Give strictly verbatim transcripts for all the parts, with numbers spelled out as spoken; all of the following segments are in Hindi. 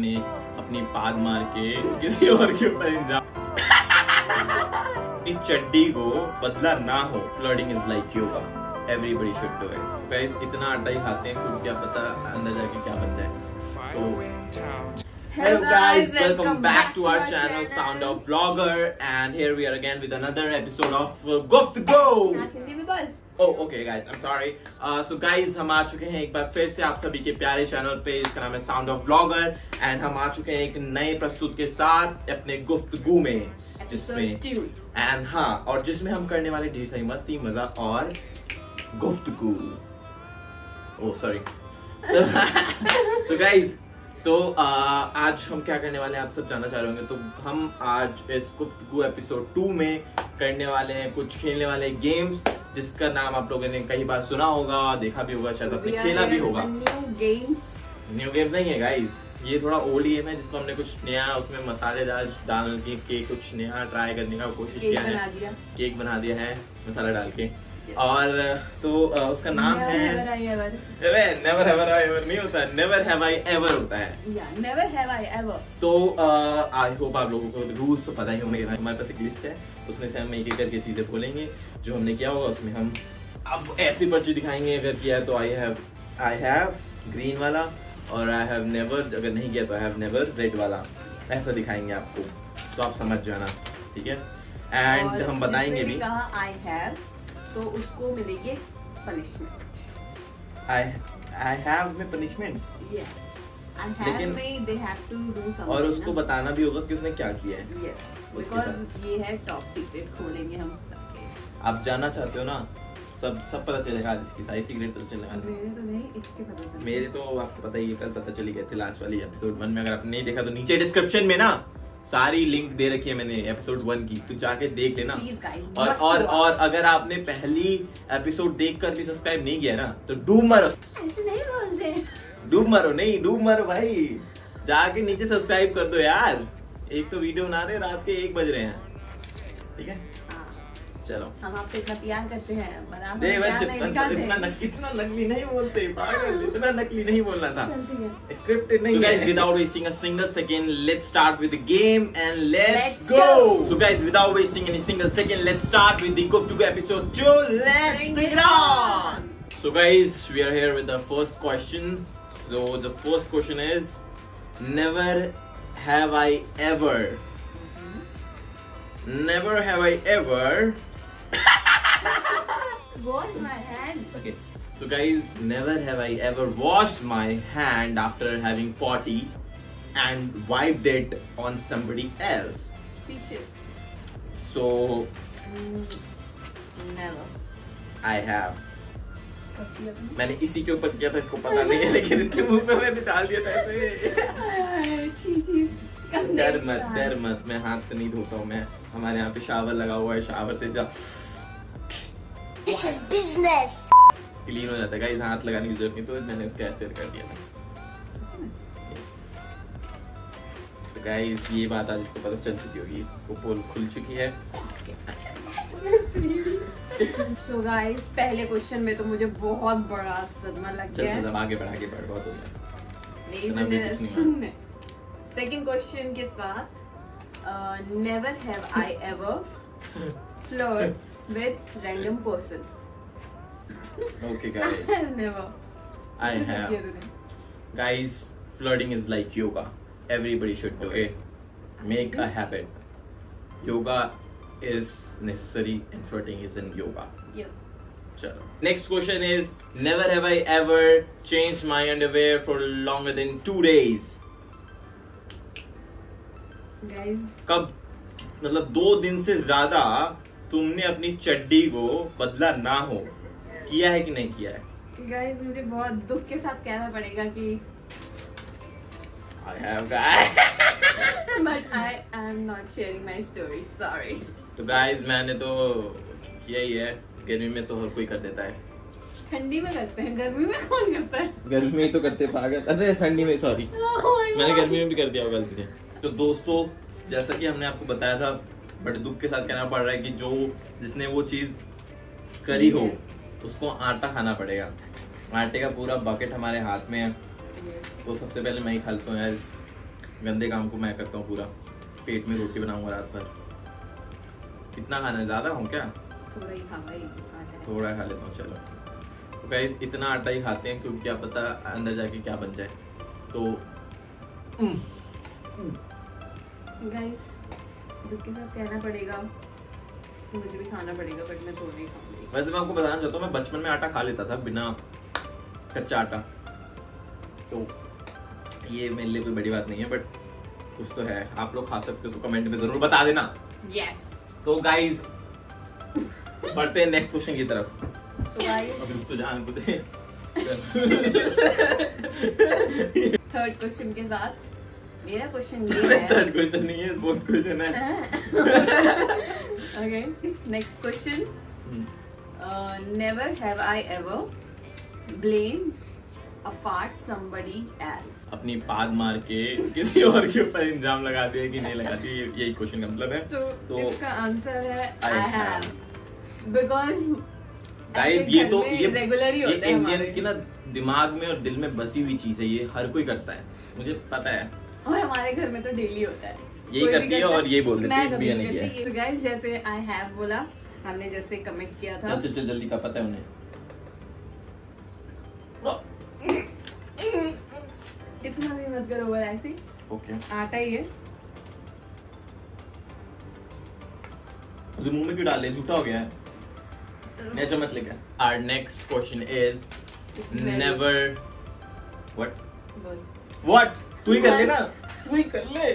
ने अपनी पाद मार के किसी और के ऊपर इंजाम अपनी चड्डी को बदला ना हो। Flirting is like yoga, everybody should do it. Guys इतना अड्डा ही खाते हैं खुद, क्या पता अंदर जाके क्या बन जाए। तो Hello guys, welcome, welcome back, back to our, to our channel, channel Sound of Vlogger, and here we are again with another episode of uh, Guft Go. Oh, okay guys, I'm sorry. Uh, so guys, हम आ चुके हैं एक बार फिर से आप सभी के प्यारे चैनल पे जिसका नाम है Sound of Vlogger, and हम आ चुके हैं एक नए प्रस्तुत के साथ अपने गुफ्तगू में, जिसमें and हाँ और जिसमें हम करने वाले ढेर सारी मस्ती, मजा और गुफ्तगू। Oh sorry. So, so guys. तो आ, आज हम क्या करने वाले हैं आप सब जानना चाह रहे होंगे। तो हम आज इस गुफ्तगू एपिसोड टू में करने वाले हैं कुछ खेलने वाले गेम्स, जिसका नाम आप लोगों ने कई बार सुना होगा, देखा भी होगा, शायद आपने खेला भी होगा। न्यू गेम्स न्यू गेम्स नहीं है गाइस, ये थोड़ा ओल्ड गेम है जिसको हमने कुछ नया उसमें मसालेदार डाल के, के कुछ नया ट्राई करने का कोशिश किया है। केक बना दिया है मसाला डाल के। और तो उसका नाम है अरे नेवर हैव आई एवर नहीं होता, नेवर हैव आई एवर होता है। या नेवर हैव आई एवर। तो आई होप आप लोगों को रूल्स तो पता ही होंगे। हमारे पास एक लिस्ट है, उसमें से हम एक एक करके चीजें बोलेंगे जो हमने किया होगा। उसमें हम अब ऐसी पर्ची दिखाएंगे अगर किया है तो I have I have green वाला, और आई हैव नेवर अगर नहीं किया तो आई हैव नेवर रेड वाला, ऐसा दिखाएंगे आपको। तो आप समझ जाना, ठीक है। एंड हम बताएंगे भी आई हैव तो उसको मिलेगी पनिशमेंट। I I have में पनिशमेंट? Yes. I have में they have to do something। और उसको बताना भी होगा कि उसने क्या किया है। Yes. Because ये है top secret, खोलेंगे हम सबके। आप जानना चाहते हो ना, सब सब पता चलेगा इसकी सारी सीक्रेट तो चलेगा। मेरे तो नहीं, इसके पता चलेगा। मेरे तो आपको पता ही है, कल पता चली गए थे लास्ट वाली एपिसोड वन में। अगर आपने नहीं देखा तो नीचे डिस्क्रिप्शन में ना सारी लिंक दे रखी है मैंने एपिसोड वन की, तो जाके देख लेना। और और और अगर आपने पहली एपिसोड देखकर भी सब्सक्राइब नहीं किया ना तो डूब मरो। ऐसे नहीं बोलते, डूब मरो नहीं, डूब मरो भाई, जाके नीचे सब्सक्राइब कर दो यार। एक तो वीडियो बना रहे रात के एक बज रहे हैं, ठीक है। चलो हम आपको इतना प्यार करते हैं, इतना नकली नहीं बोलते, इतना नकली नहीं बोलना था, स्क्रिप्टेड नहीं। Guys without wasting a single second let's start with the game and let's go. So guys without wasting any single second let's start with the Guftagu episode two. Let's begin. So guys we are here with the first question. So the first question is never have I ever, never have I ever washed my hand. Okay, so guys, never have I ever washed my hand after having potty and wiped it on somebody else. T-shirt. So mm, never. I have. मैंने इसी के ऊपर किया था, इसको पता नहीं है लेकिन इसके मुंह पे मैंने डाल दिया था ऐसे। ची ची डर मत डर मत, मैं हाथ से नहीं धोता हूँ मैं। हमारे यहाँ पे शावर लगा हुआ है, शावर से जा This is business. क्लीन हो जाता है गाइस, हाथ लगाने की जरूरत नहीं। तो मैंने उसको ऐसे कर दिया था। तो गाइस ये बात आज इसको पता चल चुकी होगी, वो पोल खुल चुकी है। So guys पहले क्वेश्चन में तो मुझे बहुत बड़ा सदमा लग गया है। चल चल आगे बढ़ आगे बढ़, बहुत हो गया। नहीं सुनने सेकेंड क्वेश्चन के साथ never have I ever flirt with random person. Okay guys never I have. Guys flirting is like yoga, everybody should do it, make a habit. Yoga is necessary and flirting is in yoga. चलो next question is never have I ever change my underwear for longer than two days. Guys, कब मतलब दो दिन से ज्यादा तुमने अपनी चड्डी को बदला ना हो, किया है कि नहीं किया है? गाइस मुझे बहुत दुख के साथ कहना पड़ेगा कि I have guys but I am not sharing my story, sorry। तो गाइस मैंने तो किया ही है। गर्मी में तो हर कोई कर देता है, ठंडी में करते हैं, गर्मी में कौन करता है? गर्मी में तो करते पागल, अरे ठंडी में सॉरी oh मैंने गर्मी में भी कर दिया होगा गलती से। तो दोस्तों जैसा कि हमने आपको बताया था, बड़े दुख के साथ कहना पड़ रहा है कि जो जिसने वो चीज़ करी हो उसको आटा खाना पड़ेगा। आटे का पूरा बकेट हमारे हाथ में है, तो सबसे पहले मैं ही खा लेता हूँ यार। गंदे काम को मैं करता हूँ पूरा। पेट में रोटी बनाऊंगा रात भर। कितना खाना है, ज़्यादा हूँ क्या? थोड़ा ही खाऊंगा, थोड़ा खा लेता हूँ। चलो तो गाइस इतना आटा ही खाते हैं क्योंकि क्या पता अंदर जाके क्या बन जाए। तो गाइस दुख के साथ कहना पड़ेगा, मुझे भी खाना पड़ेगा बट मैं थोड़ा ही खाऊंगी। वैसे मैं आपको बताना चाहता हूँ, मैं बचपन में आटा खा लेता था बिना कच्चा आटा, तो ये मेरे लिए कोई बड़ी बात नहीं है बट कुछ तो है। आप लोग खा सकते हो तो कमेंट में जरूर बता देना। यस। तो गाइस बढ़ते हैं नेक्स्ट क्वेश्चन की तरफ। so guys, अभी तो जान बुदे थर्ड क्वेश्चन के साथ मेरा क्वेश्चन ये है। थर्ड क्वेश्चन नहीं है, फोर्थ क्वेश्चन है। ओके इस next question, never have I ever blame Apart somebody else. अपनी पाद मार के किसी और के ऊपर इंजाम लगा दिया कि नहीं लगाती, यही क्वेश्चन का मतलब है। तो, तो इसका आंसर है I have, because guys ये तो ये रेगुलरली होता है। इंडियन की ना दिमाग में और दिल में बसी हुई चीज है, ये हर कोई करता है, मुझे पता है। और हमारे घर में तो डेली होता है, यही करती है और ये बोल देती है। तो गाइस जैसे I have बोला, हमने जैसे कमेंट किया था। चल चल जल्दी का पता है उन्हें। इतना भी मत करो ऐसे। ओके आटा ही है, मुंह में क्यों डाल ले, झूठा हो गया है। नया चम्मच लेके। Our next question is never what what तू ही कर ले ना, तू ही कर ले।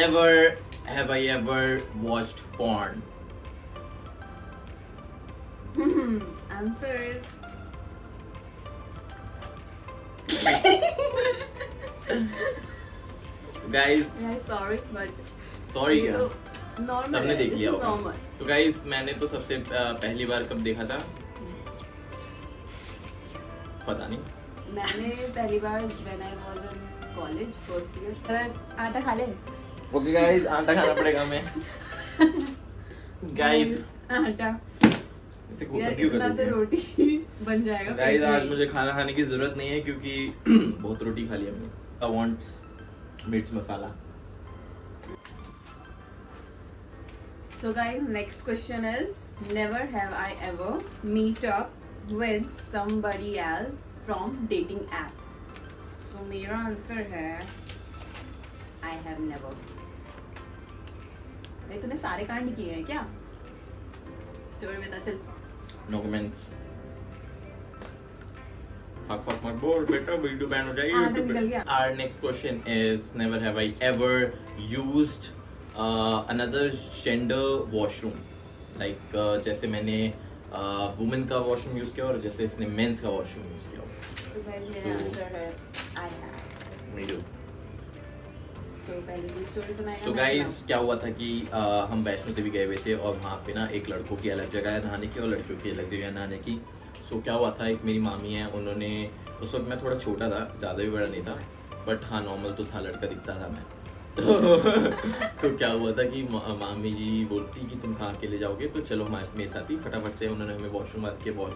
Never have I ever watched porn. Answer is Guys, sorry, but sorry क्या? सबने देख लिया होगा। तो guys मैंने तो सबसे पहली बार कब देखा था पता नहीं। मैंने पहली बार when I was in college first year। बस आटा खा ले। Okay guys आटा खाना पड़ेगा मैं। Guys आटा तो रोटी बन जाएगा। गाइस आज मुझे खाना खाने की जरूरत नहीं है क्योंकि बहुत रोटी खा ली हमने। I want मिर्च मसाला। So guys next question is never have I ever meet up with somebody else from dating app. So मेरा आंसर है I have never। भाई तूने सारे कांड किए हैं क्या? स्टोरी में चल। No comments. फक फक मत बोल बेटा, वीडियो बैन हो जाएगी YouTube पे। Our next question is never have I ever used uh, another gender washroom. Like uh, जैसे मैंने वुमेन uh, का वॉशरूम यूज किया और जैसे इसने मेंस का वॉशरूम यूज किया। तो मेरा आंसर है I have। मेरे तो पहले स्टोरी सुनाएगा। तो गाइस क्या हुआ था कि आ, हम वैष्णो देवी गए हुए थे और वहाँ पे ना एक लड़कों की अलग जगह है नहाने की और लड़कियों की अलग जगह है नहाने की। सो क्या हुआ था, एक मेरी मामी है, उन्होंने उस वक्त मैं थोड़ा छोटा था, ज़्यादा भी बड़ा नहीं था बट हाँ नॉर्मल तो था, लड़का दिखता था मैं तो तो क्या हुआ था कि मा, मामी जी बोलती कि तुम कहाँ अकेले जाओगे, तो चलो हमारे मेरे साथ ही। फटाफट से उन्होंने हमें वॉशरूम के वॉश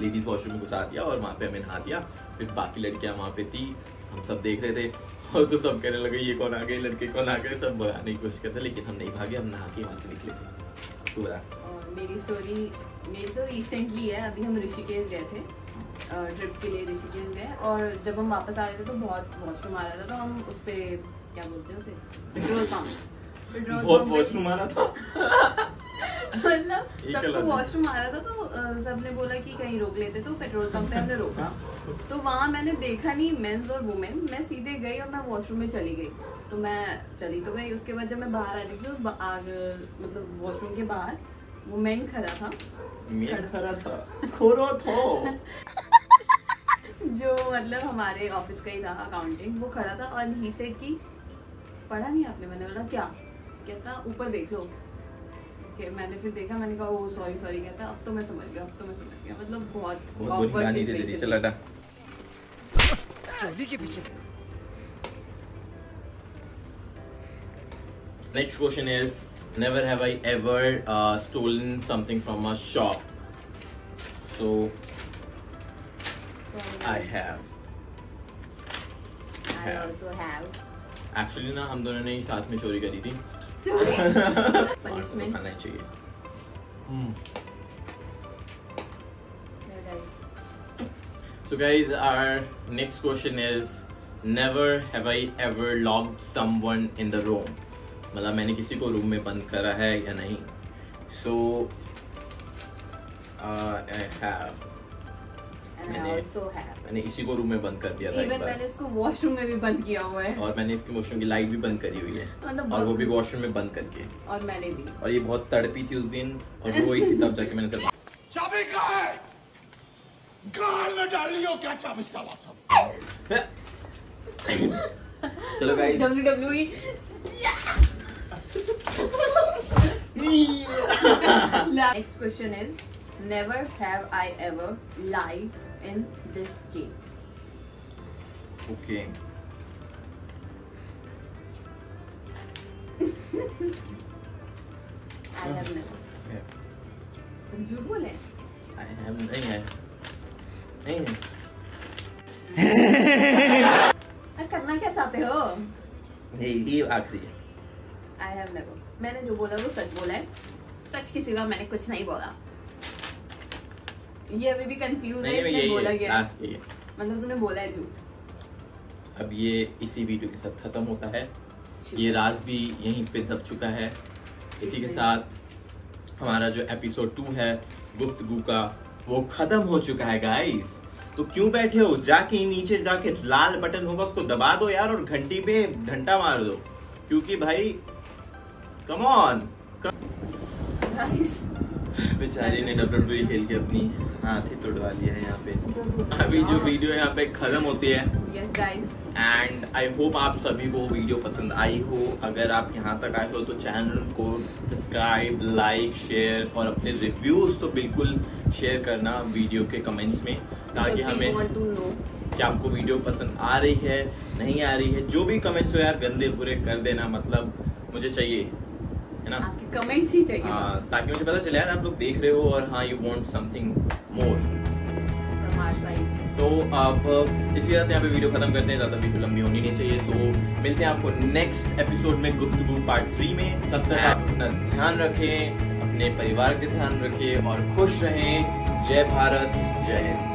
लेडीज़ वॉशरूम में घुसा दिया और वहाँ पर हमें नहा दिया। फिर बाकी लड़कियाँ वहाँ पर थी, हम सब देख रहे थे और तो सब कहने लगे ये कौन आ गए, लड़के कौन आ गए, सब भगाने की कोशिश करते लेकिन हम नहीं भागे, हम नहा के वहाँ से निकले थे। तो और मेरी स्टोरी मेरी तो रिसेंटली है, अभी हम ऋषिकेश गए थे ट्रिप के लिए। ऋषिकेश गए और जब हम वापस आ रहे थे तो बहुत वॉशरूम आ रहा था, तो हम उस पर क्या बोलते हैं उसे पेट्रोल पम्प पेट्रोल बहुत वॉशरूम आ रहा था मतलब सबको वॉशरूम आ रहा था, तो सबने बोला कि कहीं रोक लेते, तो पेट्रोल पंप पे हमने रोका। तो वहाँ मैंने देखा नहीं मेंस और वुमेन, मैं सीधे गई और मैं वॉशरूम में चली गई। तो मैं चली तो गई, उसके बाद जब मैं बाहर आ रही थी तो आग मतलब वॉशरूम के बाहर वुमेन खड़ा था खड़ा था खोरो थो जो मतलब हमारे ऑफिस का ही था अकाउंटिंग, वो खड़ा था और ही सेड कि पढ़ा नहीं आपने, मैंने बोला क्या, कहता ऊपर देख लो। मैंने फिर देखा, मैंने कहा ओह सॉरी सॉरी, कहता अब तो मैं समझ गया अब तो मैं समझ गया मतलब बहुत ऑकवर्ड सिचुएशन। चल हटा चली के पीछे। Next question is never have I ever stolen something from a shop. So I have actually ना हम दोनों ने ही साथ में चोरी करी थी। पनिशमेंट खाना चाहिए। So guys, our next question is, never have I ever locked someone in the room. मतलब मैंने किसी को रूम में बंद करा है या नहीं? So uh, I have. And मैंने, I also have. मैंने इसी को रूम में बंद कर दिया था। Even मैंने इसको वॉशरूम में भी बंद किया हुआ है। और मैंने इसके वॉशरूम की लाइट भी बंद करी हुई है। मतलब और वो भी वॉशरूम में बंद करके। और मैंने भी। और ये बहुत तड़पी थी उस दिन और वो एक हिसाब जाके मैंने कहा चाबी कहाँ है? क्या चाबी साला सब। चलो guys W W E Next question is, never have I ever lied in this game. Okay. I have never. Yeah. तुम झूठ बोले? I have नहीं है। नहीं है। करना क्या चाहते हो? ये आखिरी है। I have never. मैंने जो बोला वो सच बोला है। सच के सिवा मैंने कुछ नहीं बोला। ये अभी भी कंफ्यूज है, इसने बोला गया मतलब तूने बोला है झूठ। अब ये इसी वीडियो के साथ खत्म होता है, ये राज भी यहीं पे दब चुका है। इसी के साथ हमारा जो एपिसोड टू है गुफ्तगू का वो खत्म हो चुका है गाइस। तो क्यों बैठे हो, जाके नीचे जाके लाल बटन होगा उसको दबा दो यार और घंटी पे घंटा मार दो, क्योंकि भाई कम ऑन बेचारी ने डब्ल्यू डब्ल्यू ई खेल के अपनी हाथ ही तोड़वा लिया है यहाँ पे। अभी जो वीडियो यहाँ पे खत्म होती है एंड आई होप आप सभी को वीडियो पसंद आई हो। अगर आप यहाँ तक आए हो तो चैनल को सब्सक्राइब, लाइक, शेयर और अपने रिव्यूज तो बिल्कुल शेयर करना वीडियो के कमेंट्स में, ताकि हमें कि आपको वीडियो पसंद आ रही है नहीं आ रही है। जो भी कमेंट्स हो यार गंदे बुरे कर देना, मतलब मुझे चाहिए है ना आपके कमेंट्स ही चाहिए। आ, ताकि मुझे पता चले यार आप लोग देख रहे हो और हाँ you want something more from our side. तो आप इसी तरह यहाँ पे वीडियो खत्म करते हैं, ज़्यादा वीडियो लंबी होनी नहीं चाहिए। तो मिलते हैं आपको नेक्स्ट एपिसोड में गुफ्तगू पार्ट थ्री में। तब तक आप अपना ध्यान रखें, अपने परिवार का ध्यान रखें और खुश रहें। जय भारत, जय हिंद।